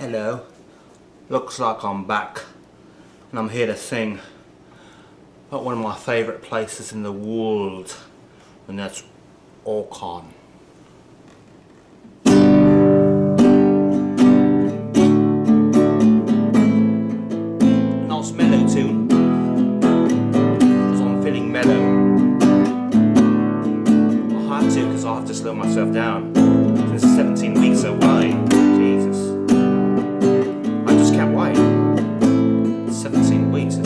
Hello. Looks like I'm back and I'm here to sing at one of my favourite places in the world, and that's AllCon. Nice mellow tune, because I'm feeling mellow. I had to, because I have to slow myself down. This is 17 weeks away. Jesus. I just can't wait. 17 weeks is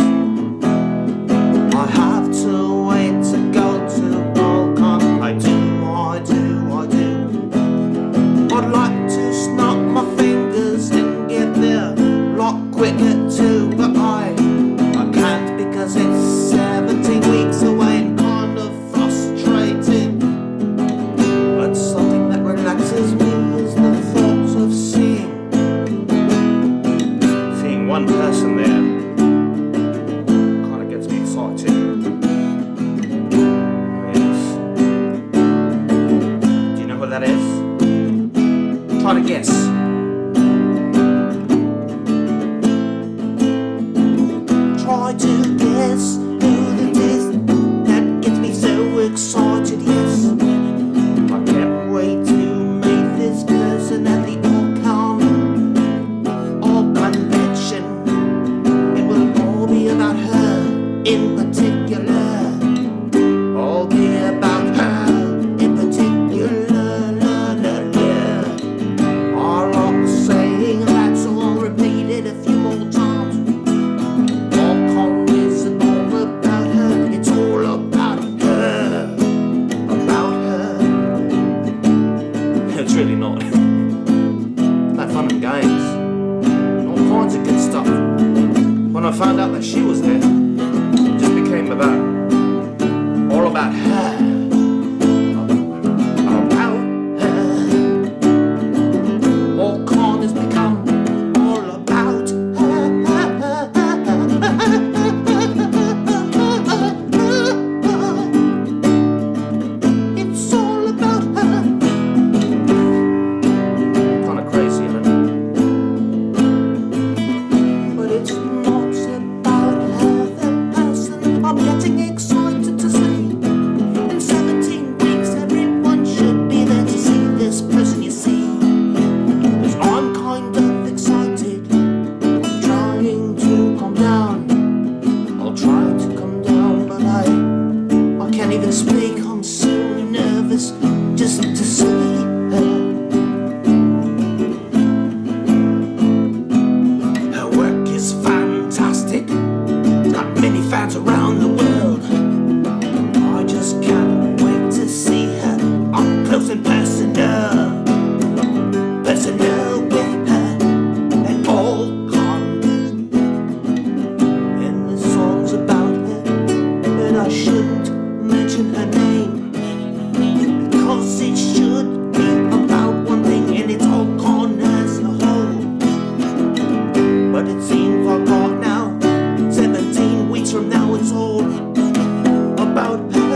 one person there. Kind of gets me excited. Yes. Do you know what that is? Try to guess. Try to guess who it is that gets me so excited. Yes, I can't wait to meet this person at the in particular, all be about her in particular, la, la, la. Our rock saying that, so I'll repeat it a few more times. AllCon isn't all about her, it's all about her, about her. It's really not. That fun and games, all kinds of good stuff. When I found out that she was there, all about her, about her. AllCon has become all about her. It's all about her. Kind of crazy, isn't it? But it's not about her, the person I'm getting excited to see. In 17 weeks, everyone should be there to see this person, you see. Cause I'm kind of excited. I'm trying to calm down. I'll try to calm down, but I can't even speak. I'm so nervous just to see her. Her work is fantastic. Got many fans around the world. I just can't wait to see her up close and personal, personal with her and AllCon. And the song's about her, and I shouldn't mention her name, because it should be about one thing, and it's AllCon as a whole. But it seems I've got now. 17 weeks from now, it's all about her. About her.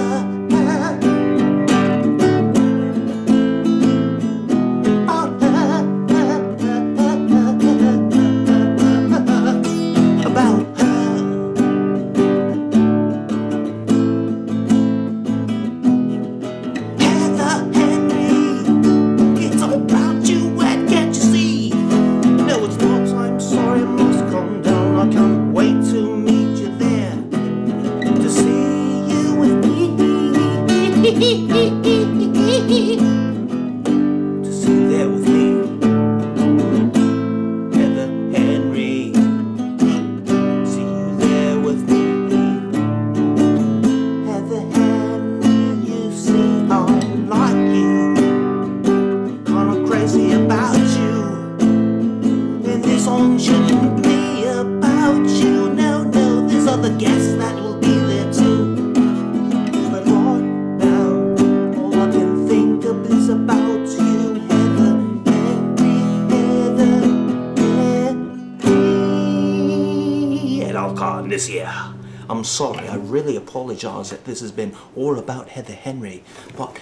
About her. Heather Henry, it's all about you, and can't you see? No, it's not, I'm sorry, I must calm down, I can't wait to meet you there, to see you with me, to see you there with me, Heather Henry, see you there with me, Heather Henry, you see I like you, kinda crazy about you, and this song shouldn't be about you. The guests that will be there too, but right now all I can think of is about you, Heather, Henry, at AllCon this year. I'm sorry, I really apologise that this has been all about Heather Henry, but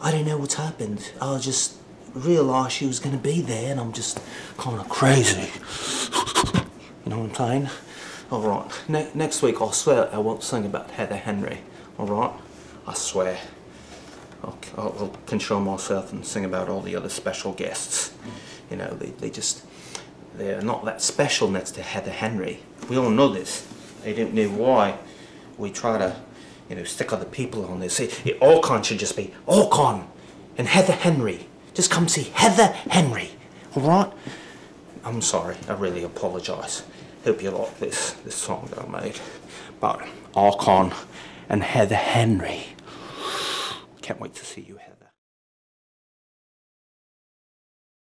I don't know what's happened. I just realize she was going to be there, and I'm just kind of crazy. You know what I'm saying? All right. Next week, I swear I won't sing about Heather Henry. All right? I swear. I'll control myself and sing about all the other special guests. You know, they're not that special next to Heather Henry. We all know this. They don't know why we try to, you know, stick other people on this. AllCon should just be AllCon and Heather Henry. Just come see Heather Henry, all right? I'm sorry, I really apologise. Hope you like this song that I made. But AllCon and Heather Henry. Can't wait to see you, Heather.